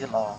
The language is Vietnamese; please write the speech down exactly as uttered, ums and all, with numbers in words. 一楼。